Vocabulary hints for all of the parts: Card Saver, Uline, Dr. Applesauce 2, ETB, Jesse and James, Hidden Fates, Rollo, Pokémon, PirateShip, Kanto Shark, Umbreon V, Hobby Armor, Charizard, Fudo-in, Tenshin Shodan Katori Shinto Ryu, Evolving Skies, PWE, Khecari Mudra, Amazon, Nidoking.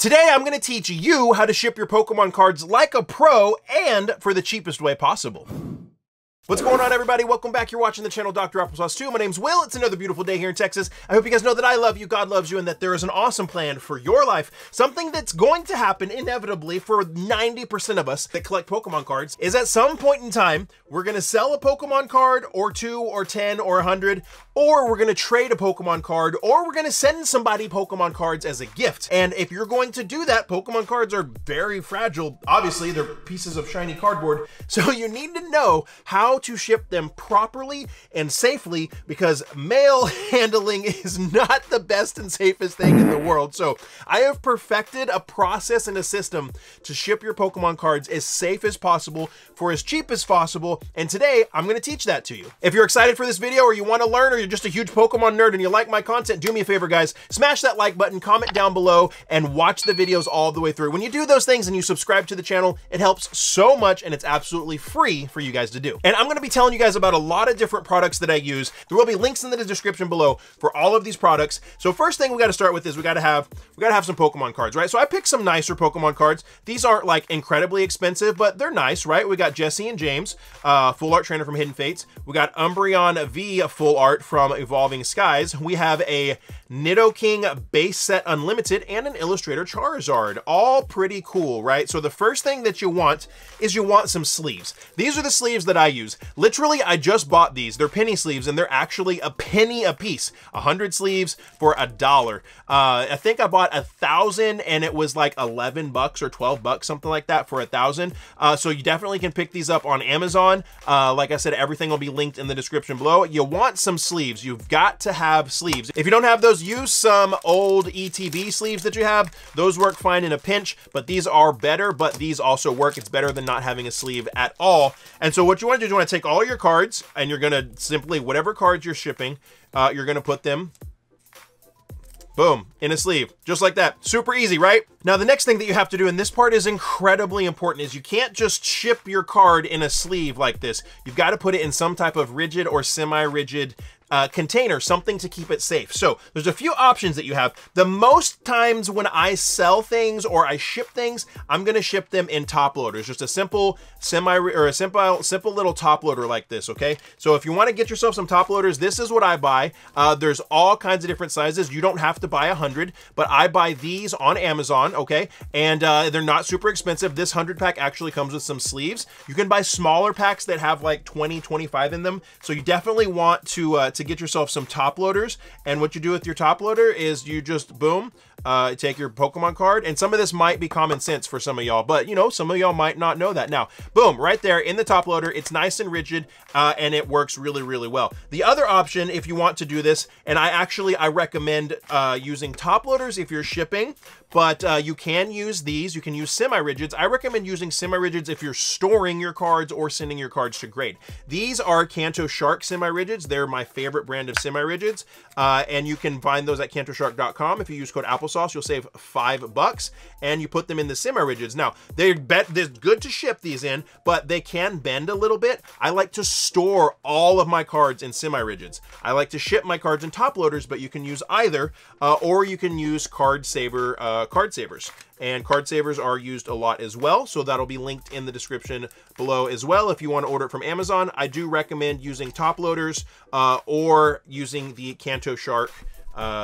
Today, I'm going to teach you how to ship your Pokemon cards like a pro and for the cheapest way possible. What's going on, everybody? Welcome back. You're watching the channel Dr. Applesauce 2. My name's Will. It's another beautiful day here in Texas. I hope you guys know that I love you, God loves you, and that there is an awesome plan for your life. Something that's going to happen inevitably for 90% of us that collect Pokemon cards is at some point in time, we're going to sell a Pokemon card or 2 or 10 or 100, or we're going to trade a Pokemon card, or we're going to send somebody Pokemon cards as a gift. And if you're going to do that, Pokemon cards are very fragile. Obviously, they're pieces of shiny cardboard. So you need to know how to ship them properly and safely, because mail handling is not the best and safest thing in the world. So I have perfected a process and a system to ship your Pokemon cards as safe as possible for as cheap as possible. And today I'm going to teach that to you. If you're excited for this video, or you want to learn, or you're just a huge Pokemon nerd and you like my content, do me a favor, guys, smash that like button, comment down below, and watch the videos all the way through. When you do those things and you subscribe to the channel, it helps so much, and it's absolutely free for you guys to do. And I'm going to be telling you guys about a lot of different products that I use. There will be links in the description below for all of these products. So first thing we got to start with is we got to have some Pokemon cards, right? So I picked some nicer Pokemon cards. These aren't like incredibly expensive, but they're nice, right? We got Jesse and James, full art trainer from Hidden Fates. We got Umbreon V, full art from Evolving Skies. We have a Nidoking base set unlimited and an illustrator Charizard. All pretty cool, right? So the first thing that you want is you want some sleeves. These are the sleeves that I use. Literally, I just bought these. They're penny sleeves, and they're actually a penny a piece. 100 sleeves for $1. I think I bought 1,000, and it was like $11 or $12, something like that, for 1,000. So you definitely can pick these up on Amazon. Like I said, everything will be linked in the description below. You want some sleeves. You've got to have sleeves. If you don't have those, use some old ETB sleeves that you have. Those work fine in a pinch, but these are better. But these also work. It's better than not having a sleeve at all. And so what you want to do is you want to take all your cards, and you're going to simply, whatever cards you're shipping, you're going to put them, boom, in a sleeve, just like that. Super easy, right? Now, the next thing that you have to do, and this part is incredibly important, is you can't just ship your card in a sleeve like this. You've got to put it in some type of rigid or semi-rigid container, something to keep it safe. So there's a few options that you have. The most times when I sell things or I ship things, I'm going to ship them in top loaders, just a simple simple little top loader like this. Okay. So if you want to get yourself some top loaders, this is what I buy. There's all kinds of different sizes. You don't have to buy 100, but I buy these on Amazon. Okay. And they're not super expensive. This 100-pack actually comes with some sleeves. You can buy smaller packs that have like 20, 25 in them. So you definitely want to get yourself some top loaders. And what you do with your top loader is you just, boom, take your Pokemon card. And some of this might be common sense for some of y'all, but you know, some of y'all might not know that. Now, boom, right there in the top loader, it's nice and rigid, and it works really, really well. The other option, if you want to do this, and I recommend using top loaders if you're shipping, but you can use these, you can use semi-rigids. I recommend using semi-rigids if you're storing your cards or sending your cards to grade. These are Kanto Shark semi-rigids. They're my favorite brand of semi-rigids, and you can find those at kantoshark.com. If you use code Applesauce, you'll save $5, and you put them in the semi-rigids. Now, they're good to ship these in, but they can bend a little bit. I like to store all of my cards in semi-rigids. I like to ship my cards in top loaders, but you can use either, or you can use Card Savers. And Card Savers are used a lot as well. So that'll be linked in the description below as well. If you want to order it from Amazon, I do recommend using top loaders or using the Kanto Shark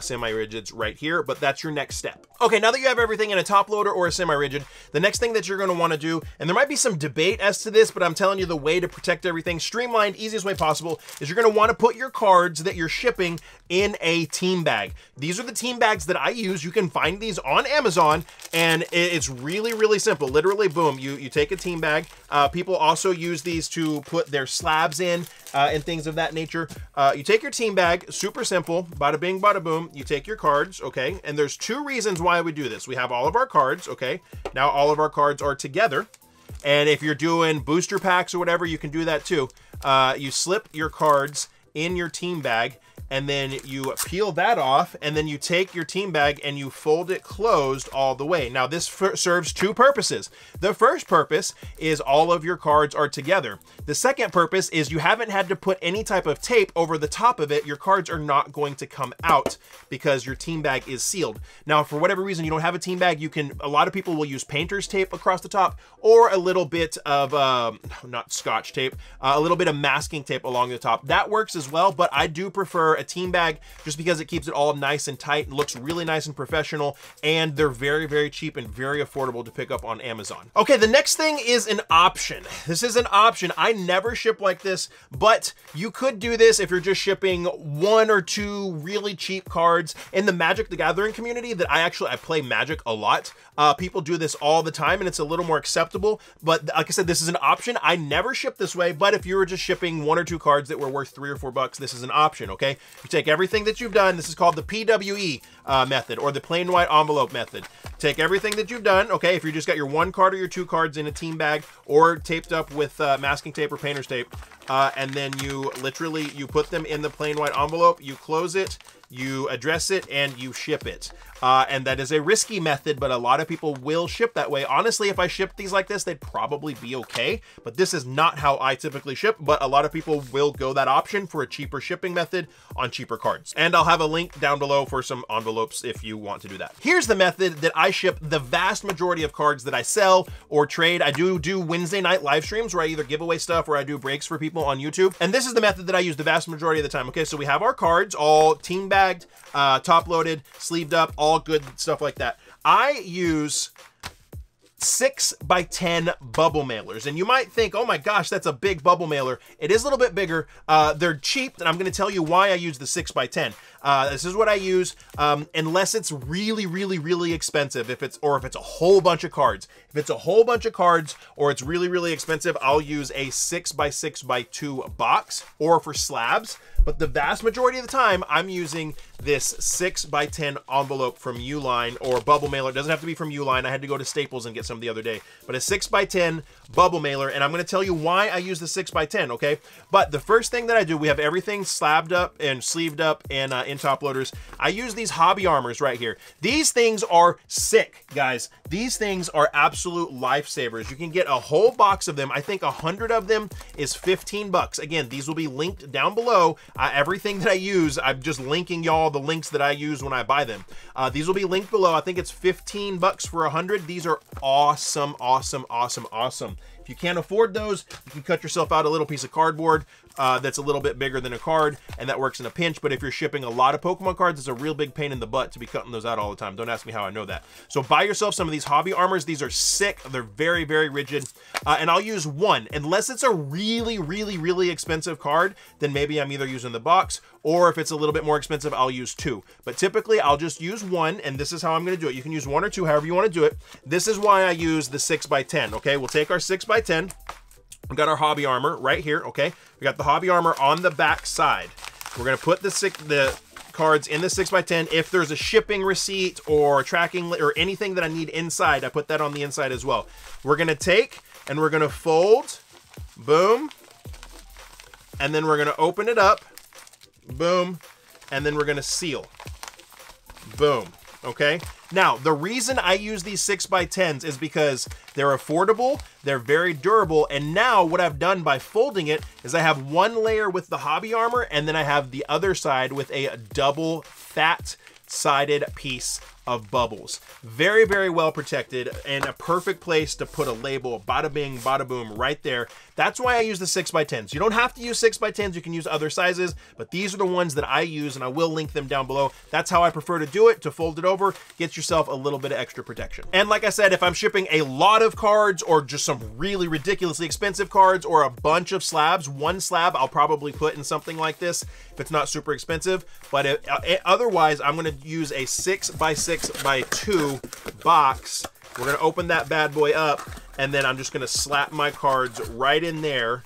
semi-rigids right here, but that's your next step. Okay, now that you have everything in a top loader or a semi-rigid, the next thing that you're going to want to do, and there might be some debate as to this, but I'm telling you the way to protect everything, streamlined, easiest way possible, is you're going to want to put your cards that you're shipping in a team bag. These are the team bags that I use. You can find these on Amazon, and it's really, really simple. Literally, boom, you take a team bag. People also use these to put their slabs in and things of that nature. You take your team bag, super simple, bada bing, bada boom, you take your cards, okay? And there's two reasons why we do this. We have all of our cards, okay? Now all of our cards are together. And if you're doing booster packs or whatever, you can do that too. You slip your cards in your team bag, and then you peel that off, and then you take your team bag and you fold it closed all the way. Now this serves two purposes. The first purpose is all of your cards are together. The second purpose is you haven't had to put any type of tape over the top of it. Your cards are not going to come out because your team bag is sealed. Now, for whatever reason, you don't have a team bag, you can, a lot of people will use painter's tape across the top, or a little bit of, not scotch tape, a little bit of masking tape along the top. That works as well, but I do prefer a team bag just because it keeps it all nice and tight and looks really nice and professional, and they're very, very cheap and very affordable to pick up on Amazon. Okay, the next thing is an option. This is an option. I never ship like this, but you could do this if you're just shipping one or two really cheap cards. In the Magic the Gathering community that I play Magic a lot, people do this all the time and it's a little more acceptable, but like I said, this is an option. I never ship this way, but if you were just shipping one or two cards that were worth $3 or $4, this is an option, okay? You take everything that you've done, this is called the PWE method, or the plain white envelope method. Take everything that you've done, okay, if you just got your one card or your two cards in a team bag or taped up with masking tape or painter's tape, and then you literally, you put them in the plain white envelope, you close it, you address it, and you ship it. And that is a risky method, but a lot of people will ship that way. Honestly, if I shipped these like this, they'd probably be okay, but this is not how I typically ship, but a lot of people will go that option for a cheaper shipping method on cheaper cards. And I'll have a link down below for some envelopes if you want to do that. Here's the method that I ship the vast majority of cards that I sell or trade. I do Wednesday night live streams where I either give away stuff or I do breaks for people on YouTube. And this is the method that I use the vast majority of the time. Okay, so we have our cards all team bagged, top loaded, sleeved up, all good stuff like that. I use 6x10 bubble mailers, and you might think, oh my gosh, that's a big bubble mailer. It is a little bit bigger. They're cheap, and I'm going to tell you why I use the 6x10. This is what I use, unless it's really, really, really expensive. If it's a whole bunch of cards, if it's a whole bunch of cards or it's really, really expensive, I'll use a 6x6x2 box or for slabs. But the vast majority of the time, I'm using this 6x10 envelope from Uline or bubble mailer. It doesn't have to be from Uline. I had to go to Staples and get some the other day, but a 6x10 bubble mailer. And I'm going to tell you why I use the 6x10. Okay. But the first thing that I do, we have everything slabbed up and sleeved up and, in top loaders. I use these Hobby Armors right here. These things are sick, guys. These things are absolute lifesavers. You can get a whole box of them. I think 100 of them is $15. Again, these will be linked down below. Everything that I use, I'm just linking y'all the links that I use when I buy them. These will be linked below. I think it's $15 for 100. These are awesome, awesome, awesome, awesome. If you can't afford those, you can cut yourself out a little piece of cardboard that's a little bit bigger than a card, and that works in a pinch. But if you're shipping a lot of Pokemon cards, it's a real big pain in the butt to be cutting those out all the time. Don't ask me how I know that. So buy yourself some of these Hobby Armors. These are sick. They're very, very rigid. And I'll use one, unless it's a really, really, really expensive card, then maybe I'm either using the box, or if it's a little bit more expensive, I'll use two. But typically I'll just use one, and this is how I'm going to do it. You can use one or two, however you want to do it. This is why I use the 6x10. Okay. We'll take our 6x10. We've got our Hobby Armor right here. Okay. We got the Hobby Armor on the back side. We're going to put the cards in the 6x10. If there's a shipping receipt or tracking or anything that I need inside, I put that on the inside as well. We're going to take, and we're going to fold, boom. And then we're going to open it up, boom. And then we're going to seal, boom. Okay. Now, the reason I use these 6x10s is because they're affordable, they're very durable, and now what I've done by folding it is I have one layer with the Hobby Armor, and then I have the other side with a double fat-sided piece of bubbles. Very, very well protected, and a perfect place to put a label, bada bing, bada boom, right there. That's why I use the 6x10s. You don't have to use 6x10s, you can use other sizes, but these are the ones that I use, and I will link them down below. That's how I prefer to do it, to fold it over, get yourself a little bit of extra protection. And like I said, if I'm shipping a lot of cards, or just some really ridiculously expensive cards, or a bunch of slabs, one slab I'll probably put in something like this, if it's not super expensive, but otherwise, I'm gonna use a 6x6x2 box. We're gonna open that bad boy up, and then I'm just gonna slap my cards right in there.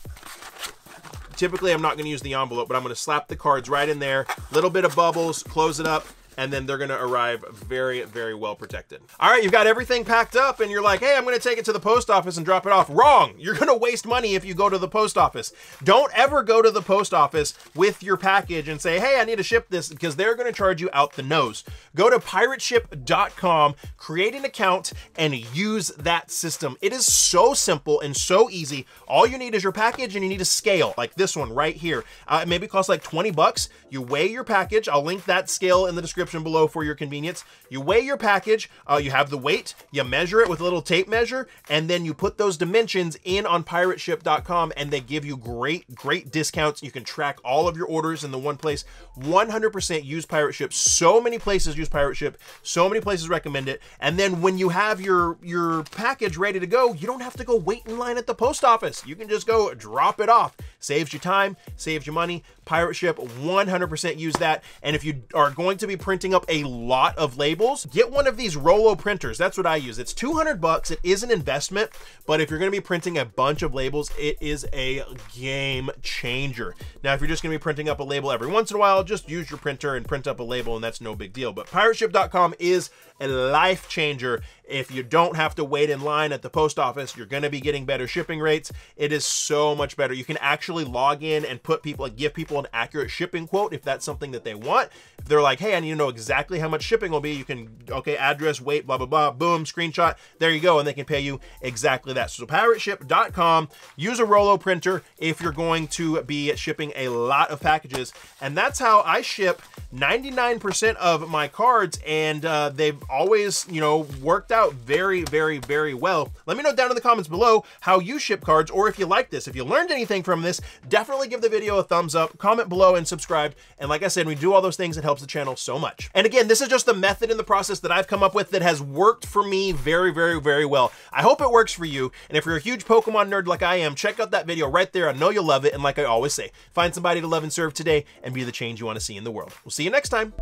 Typically I'm not gonna use the envelope, but I'm gonna slap the cards right in there, little bit of bubbles, close it up, and then they're gonna arrive very, very well protected. All right, you've got everything packed up and you're like, hey, I'm gonna take it to the post office and drop it off. Wrong, you're gonna waste money if you go to the post office. Don't ever go to the post office with your package and say, hey, I need to ship this, because they're gonna charge you out the nose. Go to pirateship.com, create an account, and use that system. It is so simple and so easy. All you need is your package and you need a scale, like this one right here. It maybe costs like 20 bucks. You weigh your package. I'll link that scale in the description below for your convenience. You weigh your package, you have the weight, you measure it with a little tape measure, and then you put those dimensions in on pirateship.com, and they give you great, great discounts. You can track all of your orders in the one place. 100% use PirateShip. So many places use PirateShip. So many places recommend it. And then when you have your package ready to go, you don't have to go wait in line at the post office. You can just go drop it off. Saves you time, saves you money. PirateShip, 100% use that. And if you are going to be printing up a lot of labels, get one of these Rollo printers. That's what I use. It's 200 bucks. It is an investment, but if you're going to be printing a bunch of labels, it is a game changer. Now, if you're just going to be printing up a label every once in a while, just use your printer and print up a label, and that's no big deal. But pirateship.com is a life changer. If you don't have to wait in line at the post office, you're going to be getting better shipping rates. It is so much better. You can actually log in and put people, like, give people an accurate shipping quote if that's something that they want. If they're like, hey, I need to know exactly how much shipping will be, you can, okay, address, weight, blah, blah, blah, boom, screenshot, there you go, and they can pay you exactly that. So pirateship.com, use a Rollo printer if you're going to be shipping a lot of packages. And that's how I ship 99% of my cards, and they've always, you know, worked out very, very, very well. Let me know down in the comments below how you ship cards, or if you like this, if you learned anything from this, definitely give the video a thumbs up, comment below, and subscribe. And like I said, we do all those things, it helps the channel so much. And again, this is just the method and the process that I've come up with that has worked for me very, very, very well. I hope it works for you. And if you're a huge Pokemon nerd like I am, check out that video right there. I know you'll love it. And like I always say, find somebody to love and serve today and be the change you want to see in the world. We'll see you next time.